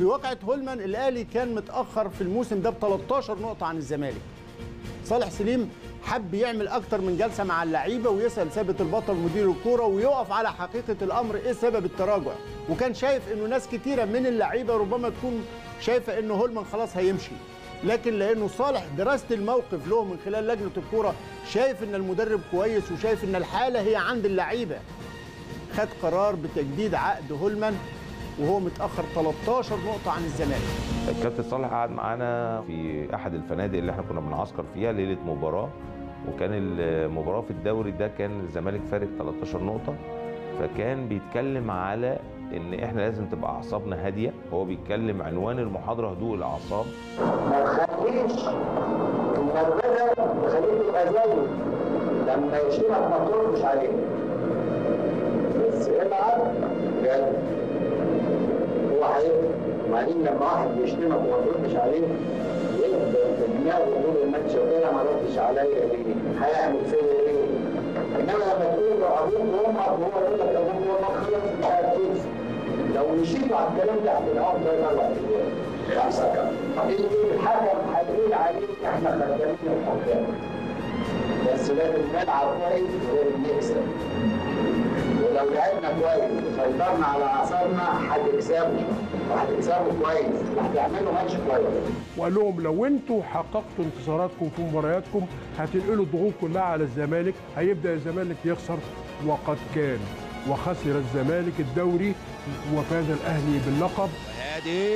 في واقعة هولمان الأهلي كان متأخر في الموسم ده ب 13 نقطة عن الزمالك. صالح سليم حب يعمل أكتر من جلسة مع اللعيبة ويسأل ثابت البطل مدير الكورة ويقف على حقيقة الأمر إيه سبب التراجع، وكان شايف إنه ناس كتيرة من اللعيبة ربما تكون شايفة إنه هولمان خلاص هيمشي، لكن لأنه صالح دراسة الموقف له من خلال لجنة الكورة شايف إن المدرب كويس وشايف إن الحالة هي عند اللعيبة، خد قرار بتجديد عقد هولمان وهو متأخر 13 نقطة عن الزمالك. الكابتن صالح قعد معانا في أحد الفنادق اللي احنا كنا بنعسكر فيها ليلة مباراة، وكان المباراة في الدوري ده كان الزمالك فارق 13 نقطة، فكان بيتكلم على إن إحنا لازم تبقى أعصابنا هادية، هو بيتكلم عنوان المحاضرة هدوء الأعصاب. ما تخليش تفضلها تخليك تبقى زيه لما يشيلك ما تردش عليه. بس ابعد جد. وبعدين لما واحد بيشتمك وما تردش عليه يبدا بدماغه يقول الماتش ده ما ردش عليا ليه؟ هيعمل فيا ايه؟ انما لما تقول له ابوك وامك وهو يقول لك ابوك وامك خلاص مش عارف تمشي. لو مشيت على الكلام ده هتنقعد ده يطلع فيا. خمسه كمان. الحكم هيقول عليك احنا خدامين الحكام. بس لازم نلعب كويس غير نكسب. ولو لعبنا كويس وسيطرنا على اعصابنا هتكسبوا كويس وهتعملوا ماتش كويس. وقال لهم لو انتوا حققتوا انتصاراتكم في مبارياتكم هتنقلوا الضغوط كلها على الزمالك، هيبدا الزمالك يخسر، وقد كان وخسر الزمالك الدوري وفاز الاهلي باللقب. هادي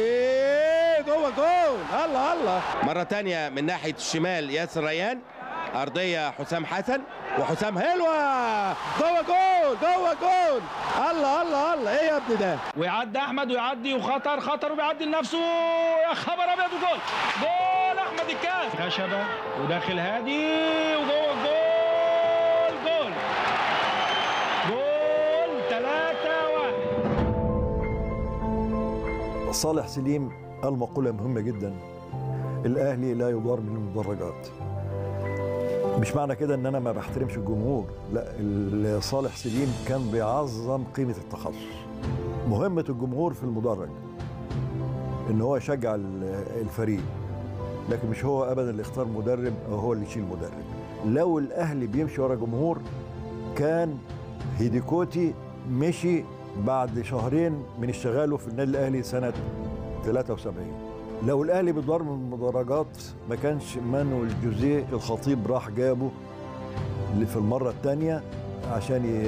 جوه الجول، الله الله. مره ثانيه من ناحيه الشمال ياسر ريان، أرضية حسام حسن وحسام هلوة جوه جول الله الله الله. إيه يا ابني ده؟ ويعدي أحمد ويعدي وخطر وبيعدي لنفسه، يا خبر أبيض وجول أحمد الكاس خشبة وداخل هادي وجوه الجول جول 3-1. صالح سليم قال مقولة مهمة جدا: الأهلي لا يضار من المدرجات. مش معنى كده ان انا ما بحترمش الجمهور، لا، صالح سليم كان بيعظم قيمه التخصص، مهمه الجمهور في المدرج ان هو يشجع الفريق، لكن مش هو ابدا اللي اختار مدرب او هو اللي يشيل مدرب. لو الاهلي بيمشي ورا جمهور كان هيديكوتي مشي بعد شهرين من اشتغاله في النادي الاهلي سنه 73. لو الاهلي بيضار من المدرجات ما كانش مانويل جوزيه الخطيب راح جابه في المره الثانيه عشان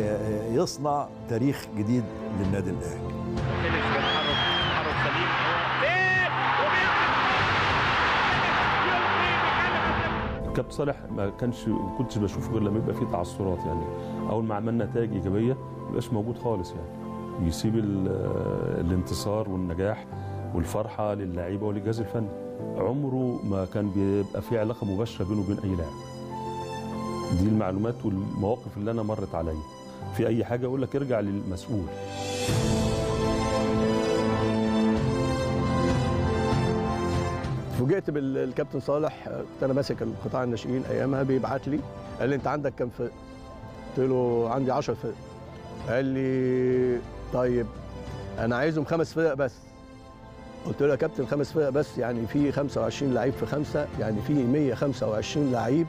يصنع تاريخ جديد للنادي الاهلي. الكابتن صالح ما كنتش بشوفه غير لما يبقى فيه تعثرات، يعني اول ما عملنا نتائج ايجابيه ما بقاش موجود خالص، يعني يسيب الانتصار والنجاح والفرحه للاعيبه وللجهاز الفني. عمره ما كان بيبقى في علاقه مباشره بينه وبين اي لاعب. دي المعلومات والمواقف اللي انا مرت عليا. في اي حاجه اقول لك ارجع للمسؤول. فوجئت بالكابتن صالح، كنت انا ماسك القطاع الناشئين ايامها، بيبعت لي قال لي انت عندك كام فرق؟ قلت له عندي 10 فرق. قال لي طيب انا عايزهم 5 فرق بس. قلت له يا كابتن 5 فرق بس يعني في 25 لعيب في 5 يعني في 125 لعيب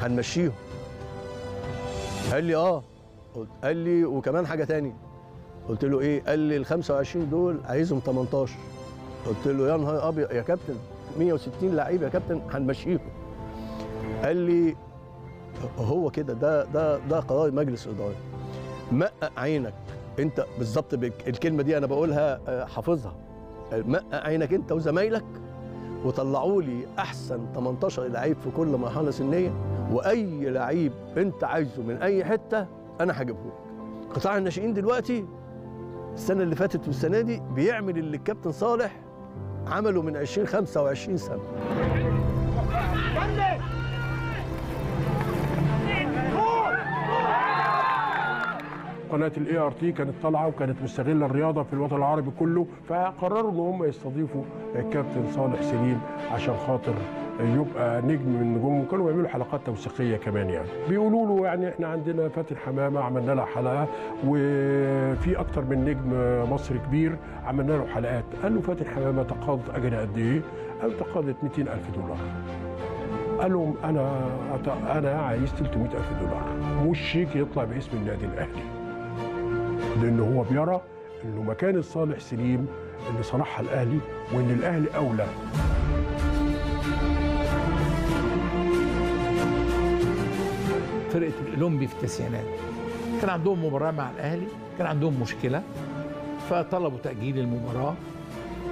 هنمشيهم. قال لي اه. قال لي وكمان حاجه ثانيه. قلت له ايه؟ قال لي ال 25 دول عايزهم 18. قلت له يا نهار ابيض يا كابتن 160 لعيب يا كابتن هنمشيهم. قال لي هو كده ده قرار مجلس اداره. مقق عينك انت بالظبط، الكلمه دي انا بقولها حافظها. مقق عينك انت وزمايلك وطلعوا لي احسن 18 لعيب في كل مرحله سنيه، واي لعيب انت عايزه من اي حته انا هجيبه لك. قطاع الناشئين دلوقتي السنه اللي فاتت والسنه دي بيعمل اللي الكابتن صالح عمله من 20-25 سنه. قناه الART كانت طالعه وكانت مستغله الرياضه في الوطن العربي كله، فقرروا ان هم يستضيفوا الكابتن صالح سليم عشان خاطر يبقى نجم من نجومهم، كانوا بيعملوا حلقات توثيقيه كمان يعني. بيقولوا له يعني احنا عندنا فاتن حمامه عملنا لها حلقه، وفي اكتر من نجم مصري كبير عملنا له حلقات. قال له فاتن حمامه تقاضت اجرها قد ايه؟ قال تقاضت $200,000. قال لهم انا عايز $300,000 والشيك يطلع باسم النادي الاهلي، لان هو بيرى انه مكان الصالح سليم اللي صنعها الاهلي، وان الاهلي اولى. فرقه الاولمبي في التسعينات كان عندهم مباراه مع الاهلي، كان عندهم مشكله فطلبوا تاجيل المباراه.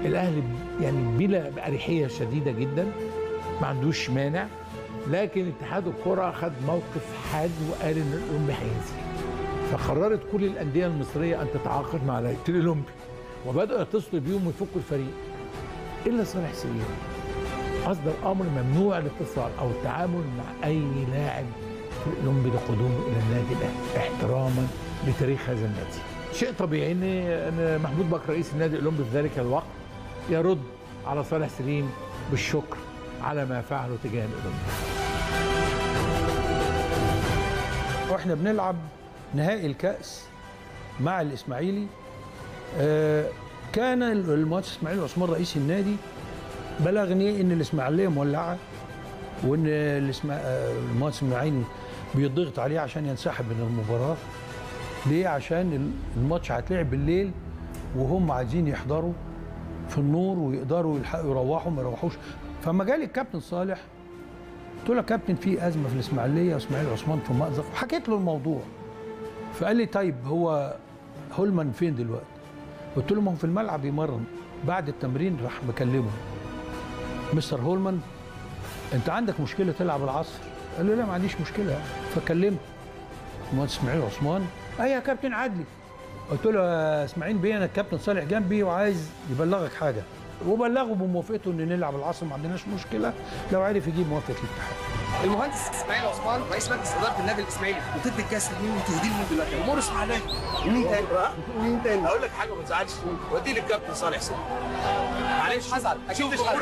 الاهلي يعني بلا بأريحية شديده جدا ما عندوش مانع، لكن اتحاد الكره خد موقف حاد وقال ان الاولمبي هينزل، فقررت كل الانديه المصريه ان تتعاقد مع لعيبه الاولمبي وبداوا يتصلوا بيهم ويفكوا الفريق، الا صالح سليم اصدر امر ممنوع الاتصال او التعامل مع اي لاعب في الاولمبي لقدومه الى النادي الاهلي احتراما لتاريخ هذا النادي. شيء طبيعي ان محمود بكر رئيس النادي الاولمبي في ذلك الوقت يرد على صالح سليم بالشكر على ما فعله تجاه الاولمبي. واحنا بنلعب نهائي الكأس مع الإسماعيلي، كان المهندس إسماعيل عثمان رئيس النادي بلغني إن الإسماعيلية مولعة، وإن المهندس إسماعيل بيضغط عليه عشان ينسحب من المباراة. ليه؟ عشان الماتش هيتلعب بالليل وهم عايزين يحضروا في النور ويقدروا يلحقوا يروحوا ما يروحوش. فما جالي الكابتن صالح قلت له يا كابتن في أزمة في الإسماعيلية وإسماعيل عثمان في مأزق، وحكيت له الموضوع. فقال لي طيب هو هولمان فين دلوقتي؟ قلت له ما هو في الملعب يمرن، بعد التمرين راح مكلمه مستر هولمان انت عندك مشكله تلعب العصر؟ قال له لا ما عنديش مشكله. فكلمت المهندس اسماعيل عثمان، اي يا كابتن عدلي. قلت له يا اسماعيل بيه انا الكابتن صالح جنبي وعايز يبلغك حاجه، وبلغه بموافقته ان نلعب العصر ما عندناش مشكله لو عرف يجيب موافقه الاتحاد. المهندس اسماعيل عثمان رئيس مجلس اداره النادي الاسماعيلي، وتدي الكاس لمين وتهديه لمين دلوقتي؟ ومورس عليا ومين تاني؟ ومين تاني؟ هقول لك حاجه ما تزعلش، ودي للكابتن صالح سليم. معلش هزعل اكيد مش هزعل،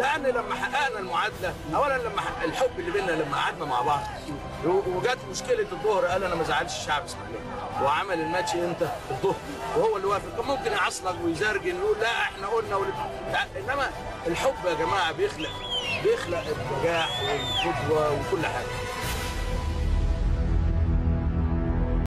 لان لما حققنا المعادله، اولا لما الحب اللي بينا لما قعدنا مع بعض وجت مشكله الظهر قال انا ما زعلش الشعب الاسماعيلي، وعمل الماتش امتى؟ الظهر، وهو اللي وافق. كان ممكن يعصلك ويزرجن ويقول لا احنا قلنا انما الحب يا جماعه بيخلق النجاح والقدوه وكل حاجه.